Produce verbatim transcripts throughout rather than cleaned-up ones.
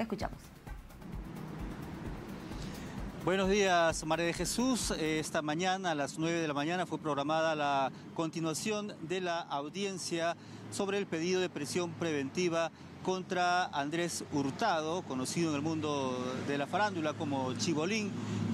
Te escuchamos. Buenos días, María de Jesús. Esta mañana a las nueve de la mañana fue programada la continuación de la audiencia sobre el pedido de prisión preventiva contra Andrés Hurtado, conocido en el mundo de la farándula como Chibolín,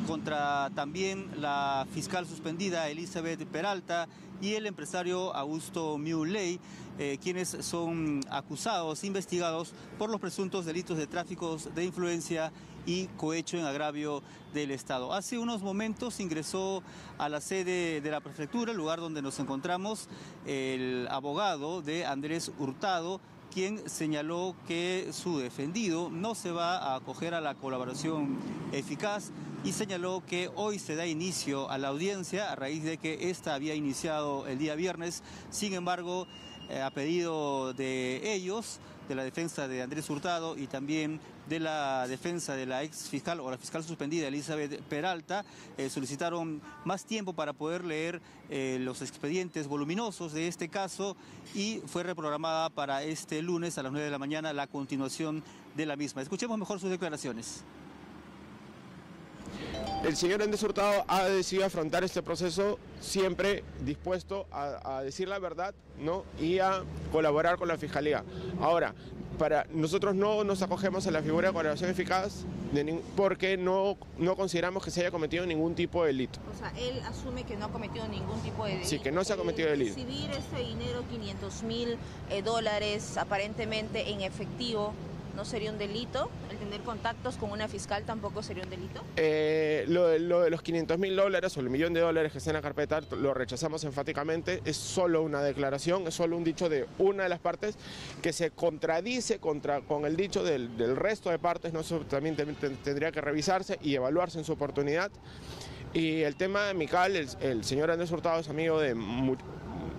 contra también la fiscal suspendida Elizabeth Peralta y el empresario Augusto Miu Lay, eh, quienes son acusados, investigados por los presuntos delitos de tráfico de influencia y cohecho en agravio del Estado. Hace unos momentos ingresó a la sede de la prefectura, el lugar donde nos encontramos, el abogado de Andrés Hurtado, quien señaló que su defendido no se va a acoger a la colaboración eficaz y señaló que hoy se da inicio a la audiencia a raíz de que esta había iniciado el día viernes. Sin embargo, a pedido de ellos, de la defensa de Andrés Hurtado y también de la defensa de la ex fiscal o la fiscal suspendida Elizabeth Peralta, eh, solicitaron más tiempo para poder leer eh, los expedientes voluminosos de este caso, y fue reprogramada para este lunes a las nueve de la mañana la continuación de la misma. Escuchemos mejor sus declaraciones. El señor Andrés Hurtado ha decidido afrontar este proceso siempre dispuesto a, a decir la verdad, ¿no?, y a colaborar con la Fiscalía. Ahora, para nosotros no nos acogemos a la figura de colaboración eficaz de, porque no, no consideramos que se haya cometido ningún tipo de delito. O sea, él asume que no ha cometido ningún tipo de delito. Sí, que no se ha cometido delito. Recibir ese dinero, quinientos mil dólares aparentemente en efectivo, ¿no sería un delito? ¿El tener contactos con una fiscal tampoco sería un delito? Eh, lo, de, lo de los quinientos mil dólares o el millón de dólares que está en la carpeta lo rechazamos enfáticamente. Es solo una declaración, es solo un dicho de una de las partes que se contradice contra, con el dicho del, del resto de partes. ¿No? Eso también te, te, tendría que revisarse y evaluarse en su oportunidad. Y el tema amical, el, el señor Andrés Hurtado es amigo de...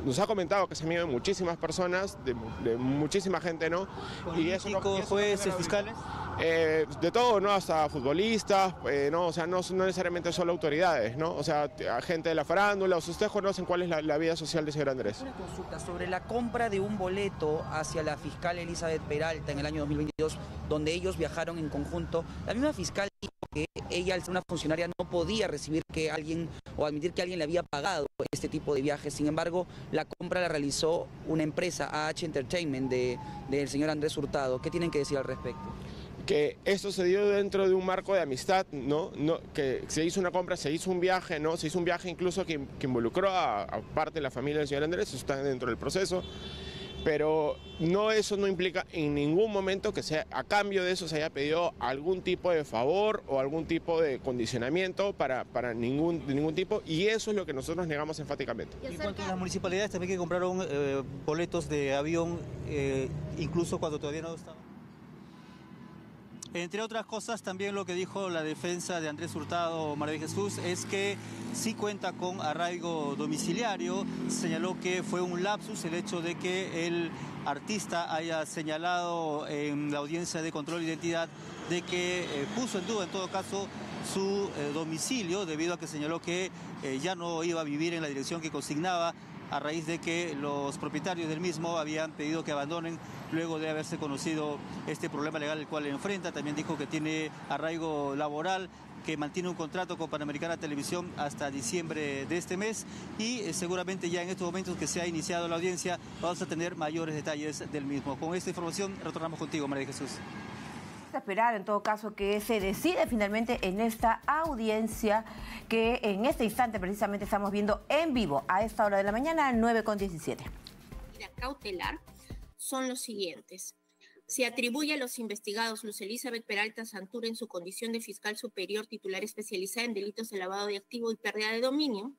Nos ha comentado que es amigo de muchísimas personas, de, de muchísima gente, ¿no? Y eso, no, y eso jueces, no fiscales. Eh, de todo, ¿no? Hasta futbolistas, eh, ¿no? O sea, no, no necesariamente solo autoridades, ¿no? O sea, gente de la farándula. O sea, ustedes conocen cuál es la, la vida social del señor Andrés. Una consulta sobre la compra de un boleto hacia la fiscal Elizabeth Peralta en el año dos mil veintidós, donde ellos viajaron en conjunto. La misma fiscal dijo que ella, al ser una funcionaria, no podía recibir que alguien o admitir que alguien le había pagado este tipo de viajes. Sin embargo, la compra la realizó una empresa, A H Entertainment, del de, de señor Andrés Hurtado. ¿Qué tienen que decir al respecto? Que esto se dio dentro de un marco de amistad, ¿no? No, que se hizo una compra, se hizo un viaje, ¿no? Se hizo un viaje incluso que, que involucró a, a parte de la familia del señor Andrés. Eso está dentro del proceso. Pero no, eso no implica en ningún momento que sea, a cambio de eso se haya pedido algún tipo de favor o algún tipo de condicionamiento para, para ningún, de ningún tipo, y eso es lo que nosotros negamos enfáticamente. Y en cuanto a las municipalidades también que compraron eh, boletos de avión, eh, incluso cuando todavía no estaban. Entre otras cosas, también lo que dijo la defensa de Andrés Hurtado, María de Jesús, es que sí cuenta con arraigo domiciliario. Señaló que fue un lapsus el hecho de que el artista haya señalado en la audiencia de control de identidad de que eh, puso en duda, en todo caso, su eh, domicilio, debido a que señaló que eh, ya no iba a vivir en la dirección que consignaba, a raíz de que los propietarios del mismo habían pedido que abandonen luego de haberse conocido este problema legal el cual enfrenta. También dijo que tiene arraigo laboral, que mantiene un contrato con Panamericana Televisión hasta diciembre de este mes, y eh, seguramente ya en estos momentos que se ha iniciado la audiencia vamos a tener mayores detalles del mismo. Con esta información retornamos contigo, María de Jesús. Esperar en todo caso que se decide finalmente en esta audiencia que en este instante precisamente estamos viendo en vivo a esta hora de la mañana, nueve con diecisiete. La cautelar son los siguientes. Se atribuye a los investigados Luz Elizabeth Peralta Santur en su condición de fiscal superior titular especializada en delitos de lavado de activo y pérdida de dominio,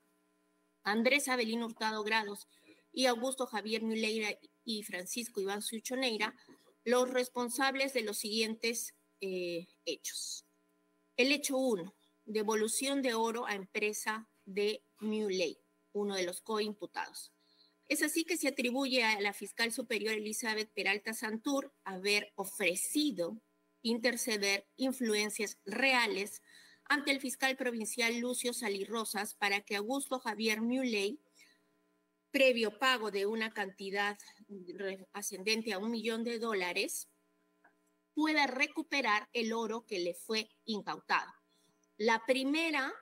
Andrés Avelino Hurtado Grados y Augusto Javier Miu Lay y Francisco Iván Suyón Neyra, los responsables de los siguientes eh, hechos. El hecho uno, devolución de oro a empresa de Miu Lay, uno de los coimputados. Es así que se atribuye a la fiscal superior Elizabeth Peralta Santur haber ofrecido interceder influencias reales ante el fiscal provincial Lucio Salirrosas para que Augusto Javier Miu Lay, previo pago de una cantidad ascendente a un millón de dólares, pueda recuperar el oro que le fue incautado. La primera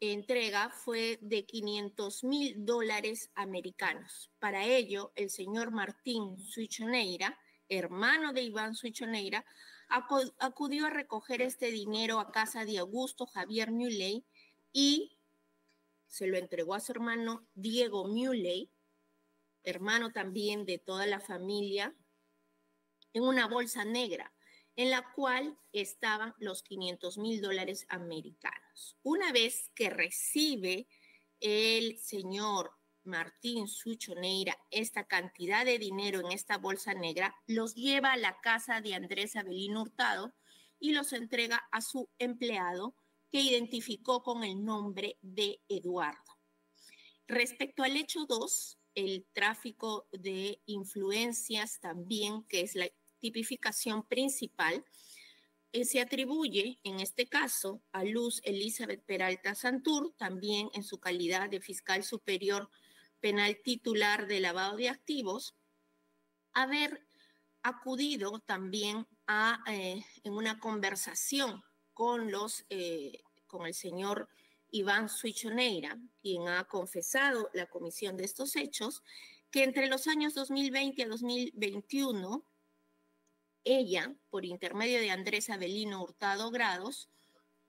entrega fue de quinientos mil dólares americanos. Para ello, el señor Martín Suyón Neyra, hermano de Iván Suyón Neyra, acudió a recoger este dinero a casa de Augusto Javier Miu Lay y se lo entregó a su hermano Diego Miu Lay, hermano también de toda la familia, en una bolsa negra, en la cual estaban los quinientos mil dólares americanos. Una vez que recibe el señor Martín Suyón Neyra esta cantidad de dinero en esta bolsa negra, los lleva a la casa de Andrés Avelino Hurtado y los entrega a su empleado, que identificó con el nombre de Eduardo. Respecto al hecho dos, el tráfico de influencias también, que es la tipificación principal, eh, se atribuye en este caso a Luz Elizabeth Peralta Santur, también en su calidad de fiscal superior penal titular de lavado de activos, haber acudido también a, eh, en una conversación con, los, eh, con el señor Iván Suyón Neyra, quien ha confesado la comisión de estos hechos, que entre los años dos mil veinte a dos mil veintiuno, ella, por intermedio de Andrés Avelino Hurtado Grados,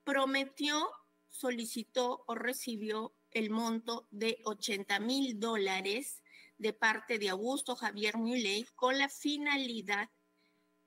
prometió, solicitó o recibió el monto de ochenta mil dólares de parte de Augusto Javier Miu Lay con la finalidad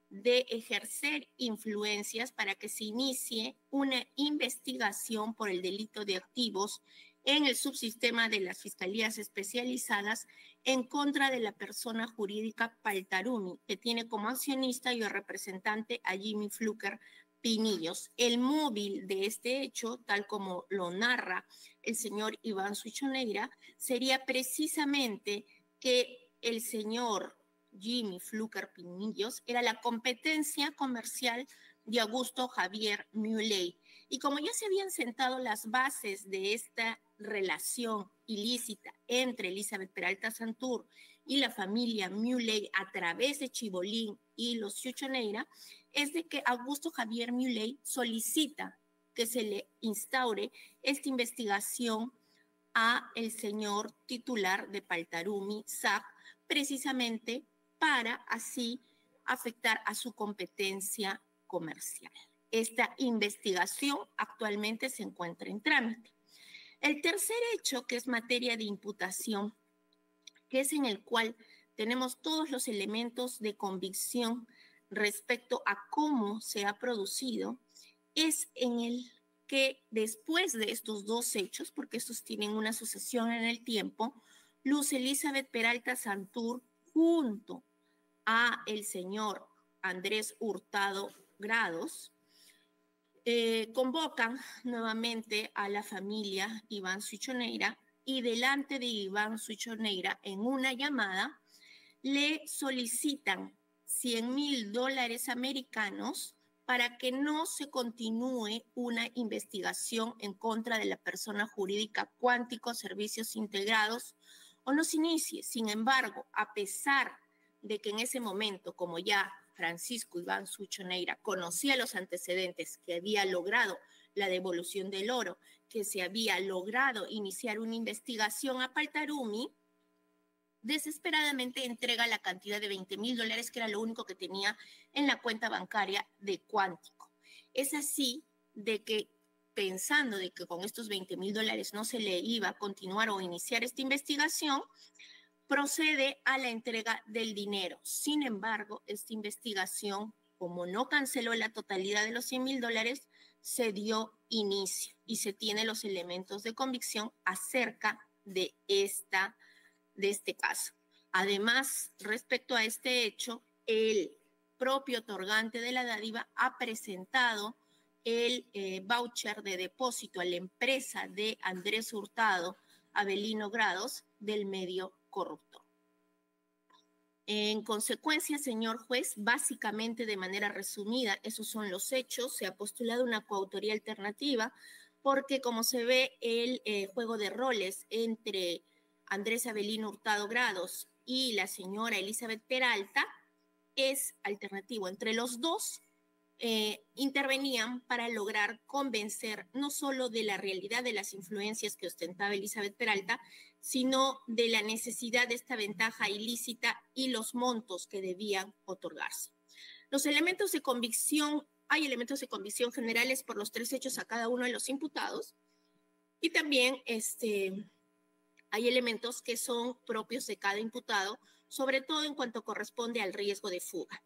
de ejercer influencias para que se inicie una investigación por el delito de activos en el subsistema de las fiscalías especializadas en contra de la persona jurídica Paltarumi, que tiene como accionista y representante a Jimmy Flucker Pinillos. El móvil de este hecho, tal como lo narra el señor Iván Suyón Neyra, sería precisamente que el señor Jimmy Flucker Pinillos era la competencia comercial de Augusto Javier Miu Lay. Y como ya se habían sentado las bases de esta relación ilícita entre Elizabeth Peralta Santur y la familia Miu Lay a través de Chibolín y los Suyón Neyra, es de que Augusto Javier Miu Lay solicita que se le instaure esta investigación a el señor titular de Paltarumi, S A C, precisamente para así afectar a su competencia comercial. Esta investigación actualmente se encuentra en trámite. El tercer hecho, que es materia de imputación, que es en el cual tenemos todos los elementos de convicción respecto a cómo se ha producido, es en el que después de estos dos hechos, porque estos tienen una sucesión en el tiempo, Luz Elizabeth Peralta Santur junto a el señor Andrés Hurtado Grados eh, convocan nuevamente a la familia Iván Suyón Neyra y delante de Iván Suyón Neyra en una llamada le solicitan cien mil dólares americanos para que no se continúe una investigación en contra de la persona jurídica Cuántico Servicios Integrados o no se inicie. Sin embargo, a pesar de que en ese momento, como ya Francisco Iván Suyón Neyra conocía los antecedentes, que había logrado la devolución del oro, que se había logrado iniciar una investigación a Paltarumi, desesperadamente entrega la cantidad de veinte mil dólares, que era lo único que tenía en la cuenta bancaria de Cuántico. Es así de que, pensando de que con estos veinte mil dólares no se le iba a continuar o iniciar esta investigación, procede a la entrega del dinero. Sin embargo, esta investigación, como no canceló la totalidad de los cien mil dólares, se dio inicio y se tiene los elementos de convicción acerca de esta de este caso. Además, respecto a este hecho, el propio otorgante de la dádiva ha presentado el eh, voucher de depósito a la empresa de Andrés Hurtado Avelino Grados del medio corrupto. En consecuencia, señor juez, básicamente de manera resumida, esos son los hechos. Se ha postulado una coautoría alternativa porque, como se ve, el eh, juego de roles entre Andrés Avelino Hurtado Grados y la señora Elizabeth Peralta es alternativo. Entre los dos eh, intervenían para lograr convencer no solo de la realidad de las influencias que ostentaba Elizabeth Peralta, sino de la necesidad de esta ventaja ilícita y los montos que debían otorgarse. Los elementos de convicción, hay elementos de convicción generales por los tres hechos a cada uno de los imputados, y también este, hay elementos que son propios de cada imputado, sobre todo en cuanto corresponde al riesgo de fuga.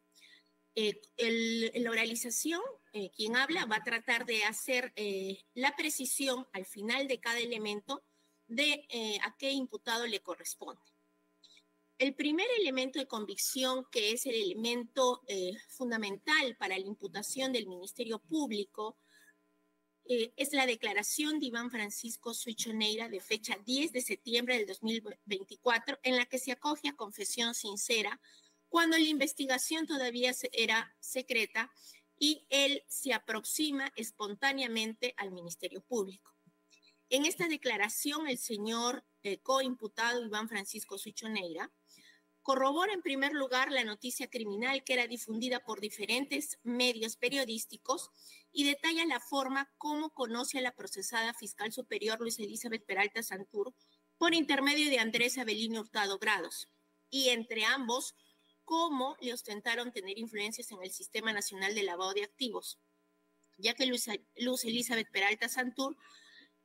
Eh, el, en la oralización, eh, quien habla va a tratar de hacer eh, la precisión al final de cada elemento de eh, a qué imputado le corresponde. El primer elemento de convicción, que es el elemento eh, fundamental para la imputación del Ministerio Público, eh, es la declaración de Iván Francisco Suyón Neyra de fecha diez de septiembre del dos mil veinticuatro, en la que se acoge a confesión sincera cuando la investigación todavía era secreta y él se aproxima espontáneamente al Ministerio Público. En esta declaración, el señor eh, coimputado Iván Francisco Suyón Neyra corrobora en primer lugar la noticia criminal que era difundida por diferentes medios periodísticos y detalla la forma como conoce a la procesada fiscal superior Luz Elizabeth Peralta Santur por intermedio de Andrés Avelino Hurtado Grados, y entre ambos cómo le ostentaron tener influencias en el Sistema Nacional de Lavado de Activos, ya que Luz, Luz Elizabeth Peralta Santur,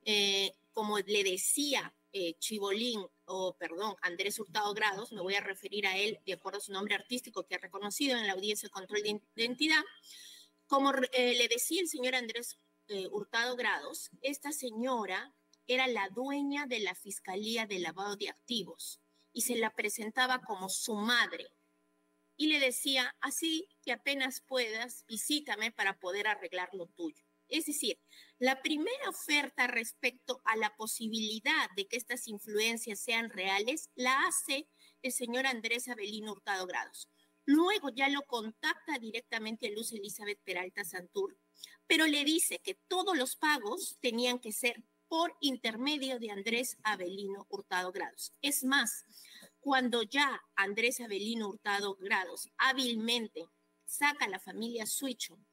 eh, como le decía eh, Chibolín, o perdón, Andrés Hurtado Grados, me voy a referir a él de acuerdo a su nombre artístico que ha reconocido en la audiencia de control de identidad, como eh, le decía el señor Andrés eh, Hurtado Grados, esta señora era la dueña de la Fiscalía de Lavado de Activos y se la presentaba como su madre y le decía, así que apenas puedas, visítame para poder arreglar lo tuyo. Es decir, la primera oferta respecto a la posibilidad de que estas influencias sean reales la hace el señor Andrés Avelino Hurtado Grados. Luego ya lo contacta directamente a Luz Elizabeth Peralta Santur, pero le dice que todos los pagos tenían que ser por intermedio de Andrés Avelino Hurtado Grados. Es más, cuando ya Andrés Avelino Hurtado Grados hábilmente saca a la familia Suyón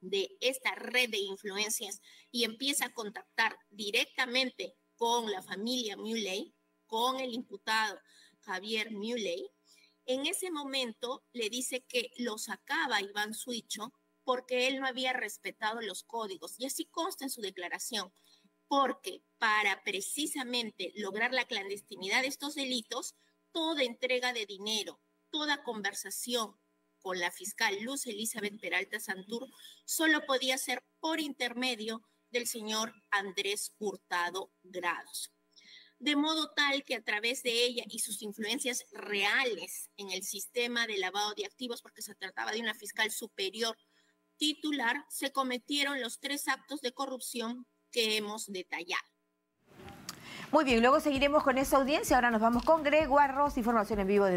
de esta red de influencias y empieza a contactar directamente con la familia Miu Lay, con el imputado Javier Miu Lay, en ese momento le dice que lo sacaba Iván Suyón porque él no había respetado los códigos. Y así consta en su declaración, porque para precisamente lograr la clandestinidad de estos delitos, toda entrega de dinero, toda conversación con la fiscal Luz Elizabeth Peralta Santur solo podía ser por intermedio del señor Andrés Hurtado Grados. De modo tal que a través de ella y sus influencias reales en el sistema de lavado de activos, porque se trataba de una fiscal superior titular, se cometieron los tres actos de corrupción que hemos detallado. Muy bien, luego seguiremos con esa audiencia. Ahora nos vamos con Gregorio Arroz, información en vivo de